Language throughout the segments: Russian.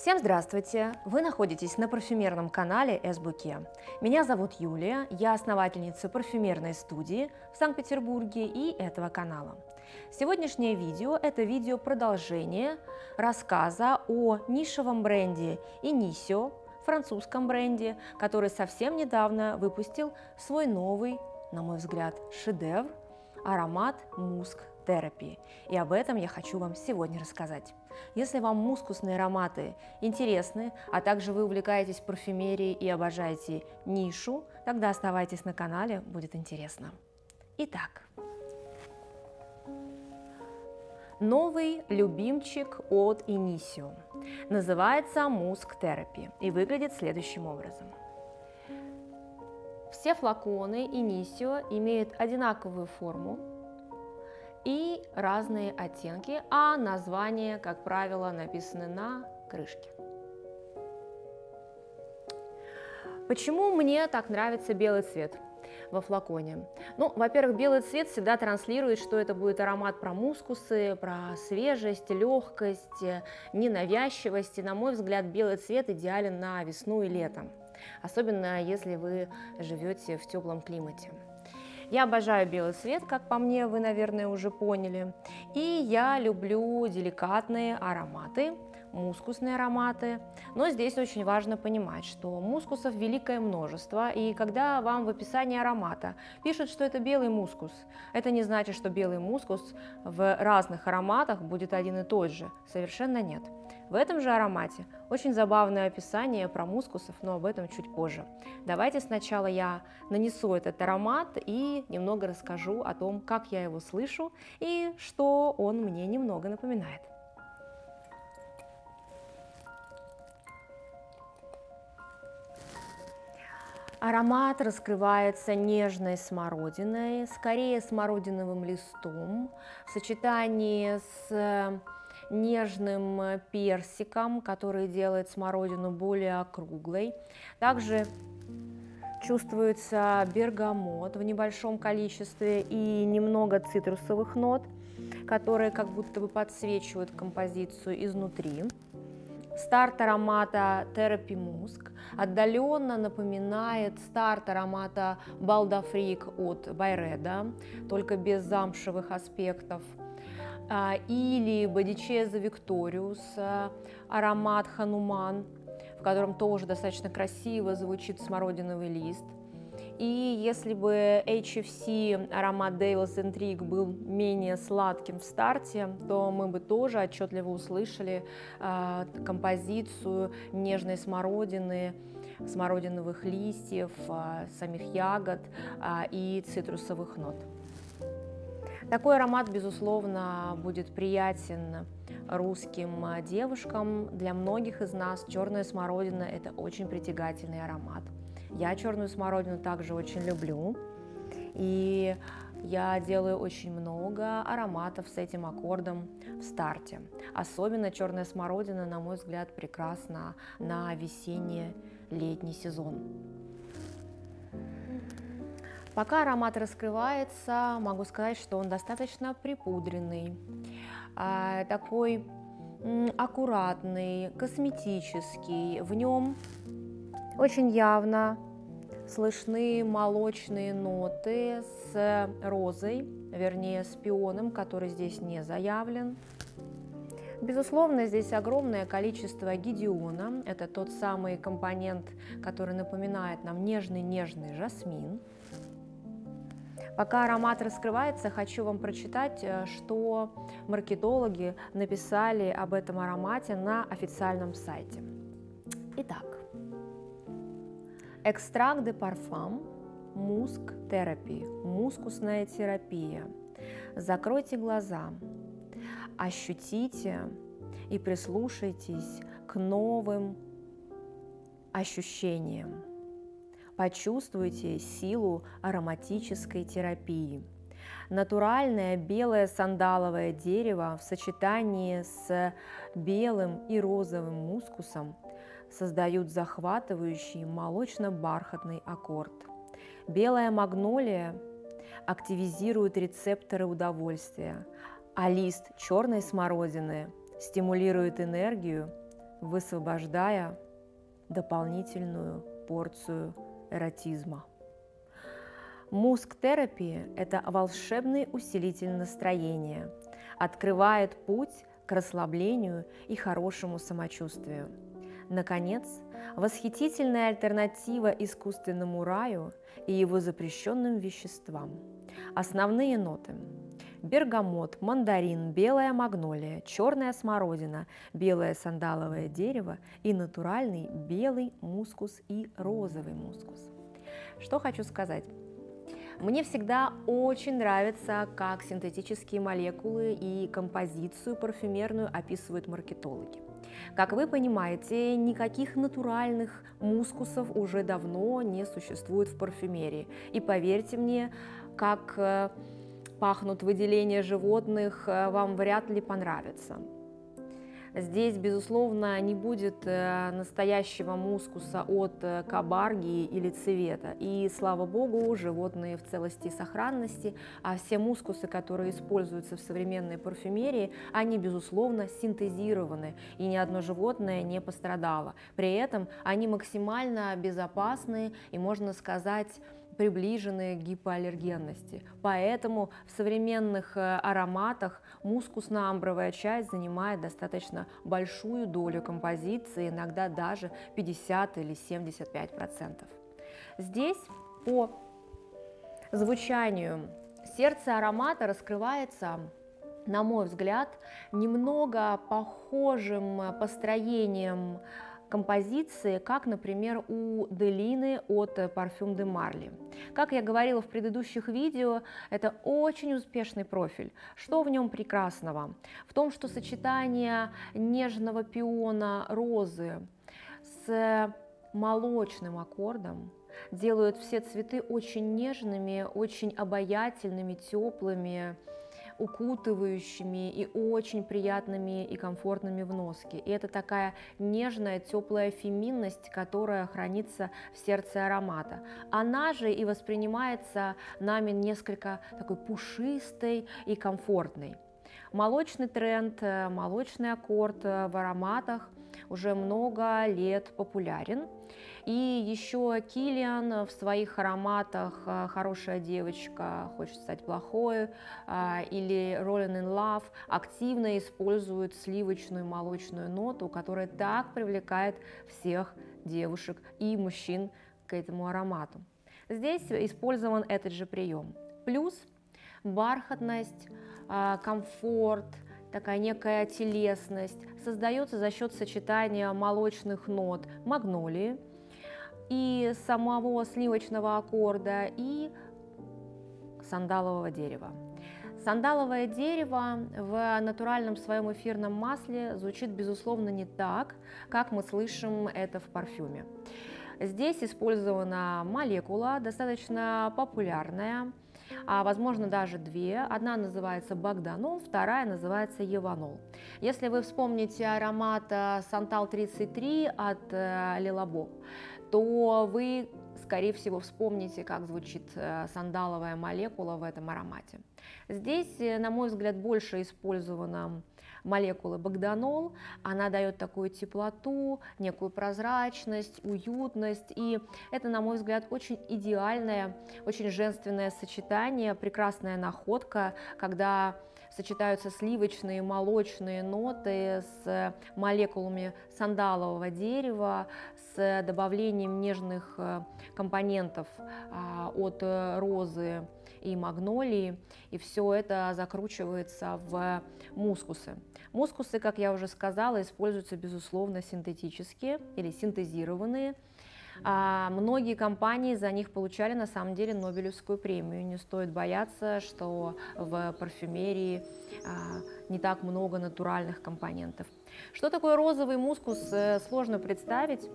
Всем здравствуйте! Вы находитесь на парфюмерном канале Ess-Bouquet. Меня зовут Юлия, я основательница парфюмерной студии в Санкт-Петербурге и этого канала. Сегодняшнее видео – это видео продолжение рассказа о нишевом бренде Initio, французском бренде, который совсем недавно выпустил свой новый, на мой взгляд, шедевр – аромат Musk Therapy. И об этом я хочу вам сегодня рассказать. Если вам мускусные ароматы интересны, а также вы увлекаетесь парфюмерией и обожаете нишу, тогда оставайтесь на канале, будет интересно. Итак, новый любимчик от Initio. Называется Musk Therapy и выглядит следующим образом. Все флаконы Initio имеют одинаковую форму и разные оттенки, а названия, как правило, написаны на крышке. Почему мне так нравится белый цвет во флаконе? Ну, во-первых, белый цвет всегда транслирует, что это будет аромат про мускусы, про свежесть, легкость, ненавязчивость. И, на мой взгляд, белый цвет идеален на весну и лето, особенно если вы живете в теплом климате. Я обожаю белый цвет, как по мне, вы, наверное, уже поняли. И я люблю деликатные ароматы, мускусные ароматы. Но здесь очень важно понимать, что мускусов великое множество. И когда вам в описании аромата пишут, что это белый мускус, это не значит, что белый мускус в разных ароматах будет один и тот же. Совершенно нет. В этом же аромате очень забавное описание про мускусов, но об этом чуть позже. Давайте сначала я нанесу этот аромат и немного расскажу о том, как я его слышу и что он мне немного напоминает. Аромат раскрывается нежной смородиной, скорее смородиновым листом, в сочетании с нежным персиком, который делает смородину более округлой. Также чувствуется бергамот в небольшом количестве и немного цитрусовых нот, которые как будто бы подсвечивают композицию изнутри. Старт аромата Therapy Musk отдаленно напоминает старт аромата Балдафрик от Byredo, только без замшевых аспектов, или Boädichea Victorius, аромат Hanuman, в котором тоже достаточно красиво звучит смородиновый лист. И если бы HFC аромат Devil's Intrigue был менее сладким в старте, то мы бы тоже отчетливо услышали композицию нежной смородины, смородиновых листьев, самих ягод и цитрусовых нот. Такой аромат, безусловно, будет приятен русским девушкам. Для многих из нас черная смородина – это очень притягательный аромат. Я черную смородину также очень люблю, и я делаю очень много ароматов с этим аккордом в старте. Особенно черная смородина, на мой взгляд, прекрасна на весенне-летний сезон. Пока аромат раскрывается, могу сказать, что он достаточно припудренный, такой аккуратный, косметический. В нем очень явно слышны молочные ноты с розой, вернее, с пионом, который здесь не заявлен. Безусловно, здесь огромное количество гидиона. Это тот самый компонент, который напоминает нам нежный-нежный жасмин. Пока аромат раскрывается, хочу вам прочитать, что маркетологи написали об этом аромате на официальном сайте. Итак, экстракт де парфум, Musk Therapy, мускусная терапия. Закройте глаза, ощутите и прислушайтесь к новым ощущениям. Почувствуйте силу ароматической терапии. Натуральное белое сандаловое дерево в сочетании с белым и розовым мускусом создают захватывающий молочно-бархатный аккорд. Белая магнолия активизирует рецепторы удовольствия, а лист черной смородины стимулирует энергию, высвобождая дополнительную порцию эротизма. Musk Therapy – это волшебный усилитель настроения, открывает путь к расслаблению и хорошему самочувствию. Наконец, восхитительная альтернатива искусственному раю и его запрещенным веществам. Основные ноты – бергамот, мандарин, белая магнолия, черная смородина, белое сандаловое дерево и натуральный белый мускус и розовый мускус. Что хочу сказать. Мне всегда очень нравится, как синтетические молекулы и композицию парфюмерную описывают маркетологи. Как вы понимаете, никаких натуральных мускусов уже давно не существует в парфюмерии. И поверьте мне, как пахнут выделения животных, вам вряд ли понравится. Здесь, безусловно, не будет настоящего мускуса от кабарги или цвета. И, слава богу, животные в целости и сохранности, а все мускусы, которые используются в современной парфюмерии, они, безусловно, синтезированы, и ни одно животное не пострадало. При этом они максимально безопасны и, можно сказать, приближенные к гипоаллергенности. Поэтому в современных ароматах мускусно-амбровая часть занимает достаточно большую долю композиции, иногда даже 50 или 75%. Здесь по звучанию сердце аромата раскрывается, на мой взгляд, немного похожим построением композиции, как, например, у Делины от Parfums de Marly. Как я говорила в предыдущих видео, это очень успешный профиль. Что в нем прекрасного? В том, что сочетание нежного пиона розы с молочным аккордом делают все цветы очень нежными, очень обаятельными, теплыми, укутывающими и очень приятными и комфортными в носке. И это такая нежная, теплая феминность, которая хранится в сердце аромата. Она же и воспринимается нами несколько такой пушистой и комфортной. Молочный тренд, молочный аккорд в ароматах уже много лет популярен. И еще Килиан в своих ароматах «Хорошая девочка», «Хочет стать плохой» или «Rolling in Love» активно используют сливочную молочную ноту, которая так привлекает всех девушек и мужчин к этому аромату. Здесь использован этот же прием. Плюс бархатность, комфорт, такая некая телесность создается за счет сочетания молочных нот магнолии и самого сливочного аккорда и сандалового дерева. Сандаловое дерево в натуральном своем эфирном масле звучит, безусловно, не так, как мы слышим это в парфюме. Здесь использована молекула, достаточно популярная, а возможно даже две. Одна называется Богданол, вторая называется Evanole. Если вы вспомните аромат Santal-33 от Lilabeau, то вы, скорее всего, вспомните, как звучит сандаловая молекула в этом аромате. Здесь, на мой взгляд, больше использована молекула Богданол. Она дает такую теплоту, некую прозрачность, уютность. И это, на мой взгляд, очень идеальное, очень женственное сочетание, прекрасная находка, когда сочетаются сливочные, молочные ноты с молекулами сандалового дерева, с добавлением нежных компонентов от розы и магнолии, и все это закручивается в мускусы. Мускусы, как я уже сказала, используются, безусловно, синтетические или синтезированные. Многие компании за них получали, на самом деле, Нобелевскую премию. Не стоит бояться, что в парфюмерии не так много натуральных компонентов. Что такое розовый мускус, сложно представить.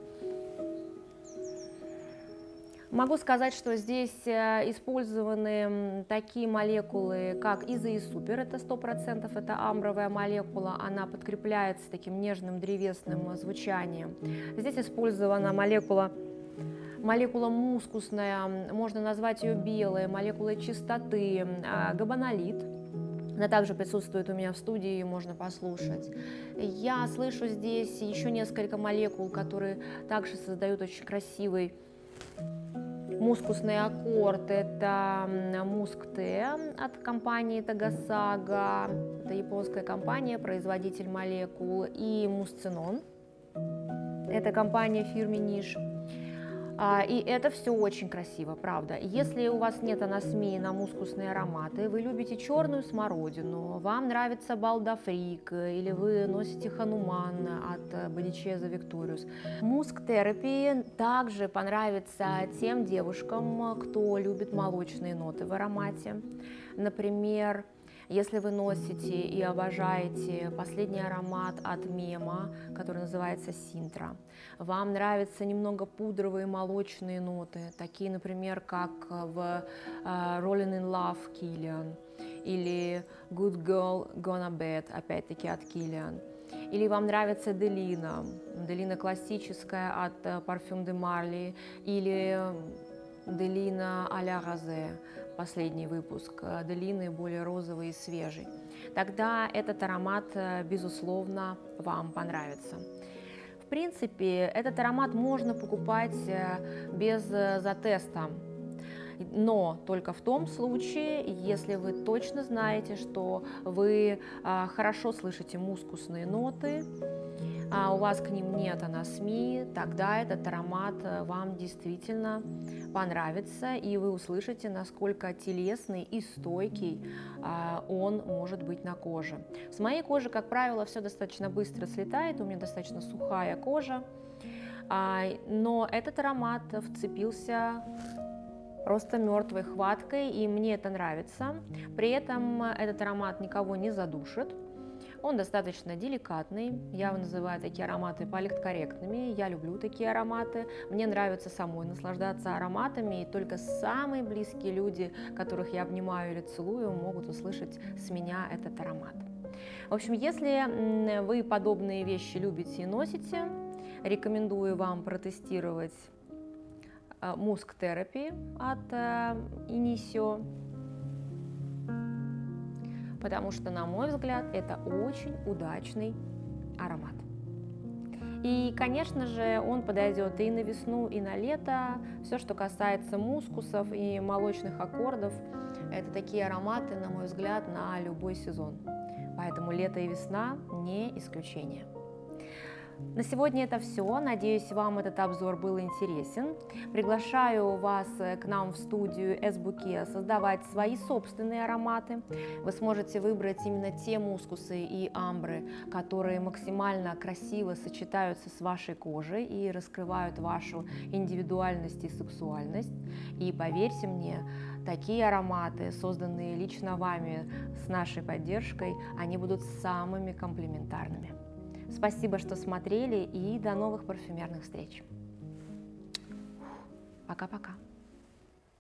Могу сказать, что здесь использованы такие молекулы, как Иза и Супер, это 100%, это амбровая молекула, она подкрепляется таким нежным древесным звучанием. Здесь использована молекула мускусная, можно назвать ее белой, молекулой чистоты, габанолит. Она также присутствует у меня в студии, ее можно послушать. Я слышу здесь еще несколько молекул, которые также создают очень красивый мускусный аккорд. Это Musk-T от компании Tagasaga, это японская компания, производитель молекул, и Muscinone, это компания фирмы Niche. И это все очень красиво, правда. Если у вас нет анасмии на мускусные ароматы, вы любите черную смородину, вам нравится балдафрик, или вы носите Hanuman от Boädichea Victorius. Musk Therapy также понравится тем девушкам, кто любит молочные ноты в аромате. Например, если вы носите и обожаете последний аромат от Memo, который называется Синтра, вам нравятся немного пудровые молочные ноты, такие, например, как в Rolling in Love Kilian или Good Girl Gone Bad, опять-таки от Kilian. Или вам нравится Делина классическая от Parfums de Marly или Delina à la Rose, последний выпуск Делины, более розовый и свежий, тогда этот аромат, безусловно, вам понравится. В принципе, этот аромат можно покупать без затеста, но только в том случае, если вы точно знаете, что вы хорошо слышите мускусные ноты, а у вас к ним нет анасмии, тогда этот аромат вам действительно понравится, и вы услышите, насколько телесный и стойкий он может быть на коже. С моей кожи, как правило, все достаточно быстро слетает, у меня достаточно сухая кожа, но этот аромат вцепился просто мертвой хваткой, и мне это нравится. При этом этот аромат никого не задушит. Он достаточно деликатный, я называю такие ароматы политкорректными, я люблю такие ароматы, мне нравится самой наслаждаться ароматами, и только самые близкие люди, которых я обнимаю или целую, могут услышать с меня этот аромат. В общем, если вы подобные вещи любите и носите, рекомендую вам протестировать Musk Therapy от Initio, потому что, на мой взгляд, это очень удачный аромат. И, конечно же, он подойдет и на весну, и на лето. Все, что касается мускусов и молочных аккордов, это такие ароматы, на мой взгляд, на любой сезон. Поэтому лето и весна не исключение. На сегодня это все. Надеюсь, вам этот обзор был интересен. Приглашаю вас к нам в студию Ess-Bouquet создавать свои собственные ароматы. Вы сможете выбрать именно те мускусы и амбры, которые максимально красиво сочетаются с вашей кожей и раскрывают вашу индивидуальность и сексуальность. И поверьте мне, такие ароматы, созданные лично вами с нашей поддержкой, они будут самыми комплиментарными. Спасибо, что смотрели, и до новых парфюмерных встреч. Пока-пока.